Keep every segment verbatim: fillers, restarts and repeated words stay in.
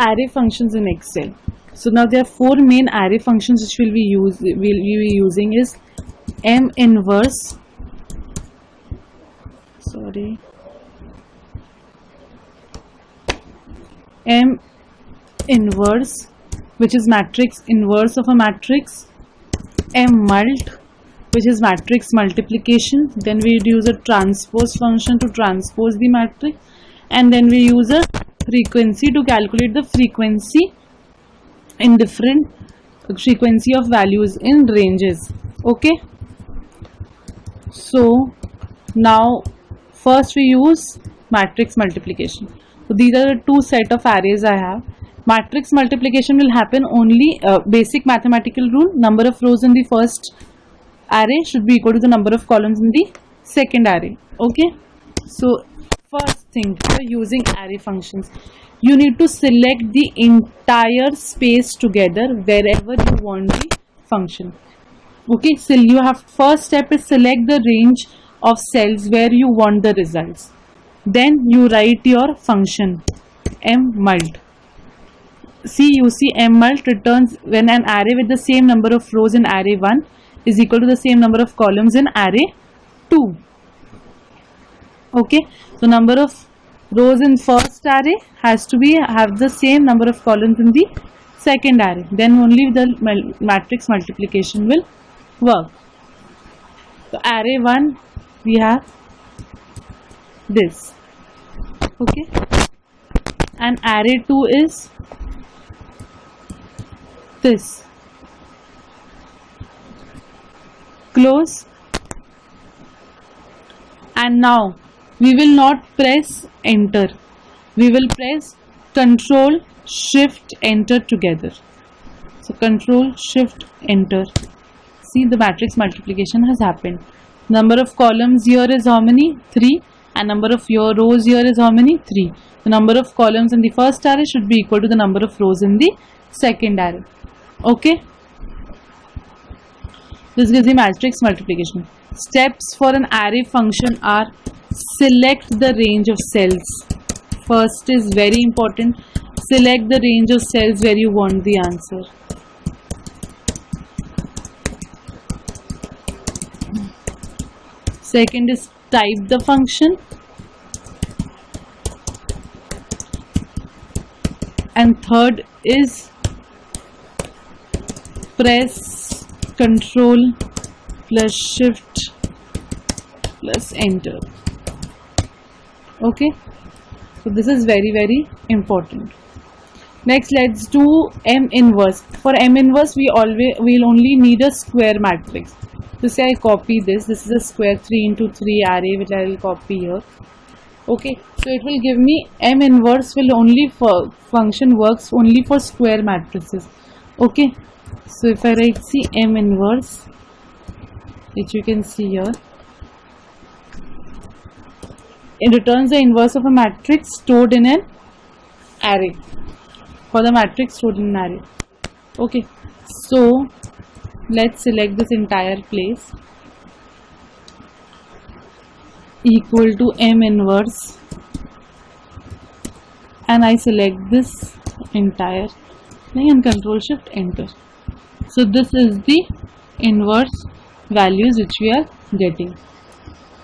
array functions in Excel. So now there are four main array functions which will be use will be using is M inverse. Sorry, M inverse, which is matrix inverse of a matrix, M mult, which is matrix multiplication. Then we use a transpose function to transpose the matrix, and then we use a frequency to calculate the frequency in different frequency of values in ranges. Okay, so now first we use matrix multiplication. So these are the two set of arrays I have. Matrix multiplication will happen only uh, basic mathematical rule: number of rows in the first array should be equal to the number of columns in the second array. Okay, so first thing, for using array functions, you need to select the entire space together wherever you want the function. Okay, so you have first step is select the range of cells where you want the results. Then you write your function M mult. See, you see M mult returns when an array with the same number of rows in array one is equal to the same number of columns in array two. Okay, so number of rows in first array has to be have the same number of columns in the second array. Then only the matrix multiplication will work. So array one, we have this. Okay, and array two is this. Close. And now we will not press enter, we will press control shift enter together. So control shift enter. See, the matrix multiplication has happened. Number of columns here is how many? three. And number of your rows here is how many? three. The number of columns in the first array should be equal to the number of rows in the second array. Okay, this is the matrix multiplication. Steps for an array function are: select the range of cells. First is very important, select the range of cells where you want the answer. Second is type the function, and third is press control plus shift plus enter. Okay, so this is very very important. Next, let's do M inverse. For M inverse, we always will only need a square matrix. So say I copy this. This is a square three into three array which I will copy here. Okay, so it will give me M inverse will only for function works only for square matrices. Okay, so if I write C M inverse, which you can see here, it returns the inverse of a matrix stored in an array, for the matrix stored in an array. Okay, so let's select this entire place, equal to M inverse, and I select this entire thing and control shift enter. So this is the inverse values which we are getting.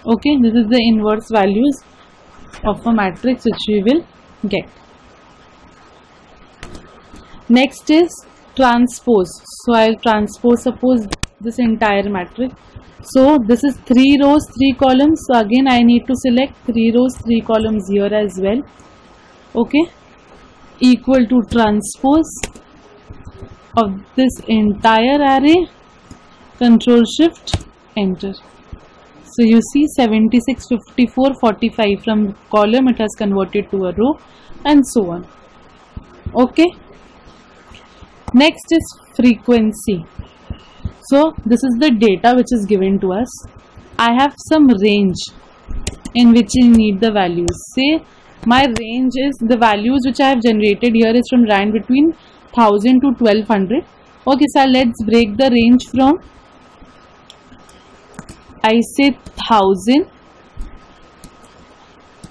Okay, this is the inverse values of a matrix which we will get. Next is transpose. So I will transpose, suppose, this entire matrix. So this is three rows, three columns. So again I need to select three rows, three columns here as well. Okay, equal to transpose of this entire array, control shift enter. So you see seventy-six, fifty-four, forty-five, from column it has converted to a row, and so on. Okay, next is frequency. So this is the data which is given to us. I have some range in which you need the values. Say my range is, the values which I have generated here is from rand between one thousand to twelve hundred. Okay, so let's break the range from, I say one thousand, one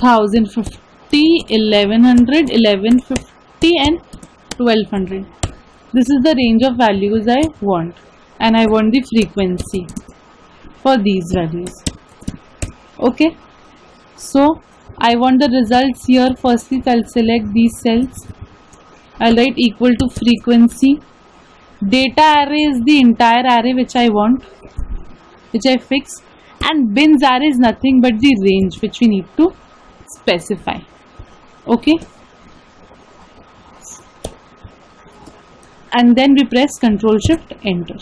thousand fifty, eleven hundred, eleven fifty, and twelve hundred. This is the range of values I want, and I want the frequency for these values. Okay, so I want the results here. Firstly, I'll select these cells. I'll write equal to frequency. Data array is the entire array which I want, which I fix, and bins array is nothing but the range which we need to specify. Okay, and then we press Control Shift Enter.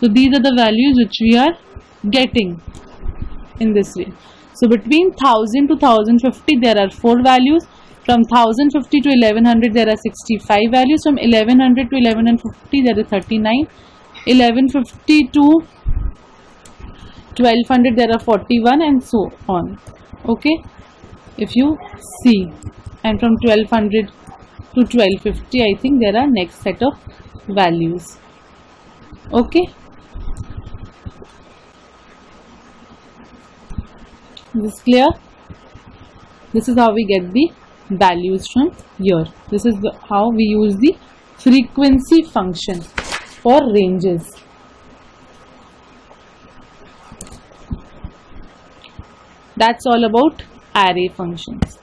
So these are the values which we are getting in this way. So between one thousand to one thousand fifty there are four values. From one thousand fifty to eleven hundred there are sixty-five values. From eleven hundred to eleven fifty there are thirty-nine. eleven fifty to twelve hundred there are forty-one, and so on. Okay, if you see, and from twelve hundred to twelve fifty I think there are next set of values. Okay, this clear? This is how we get the values from here. This is the, how we use the frequency function for ranges. That's all about array functions.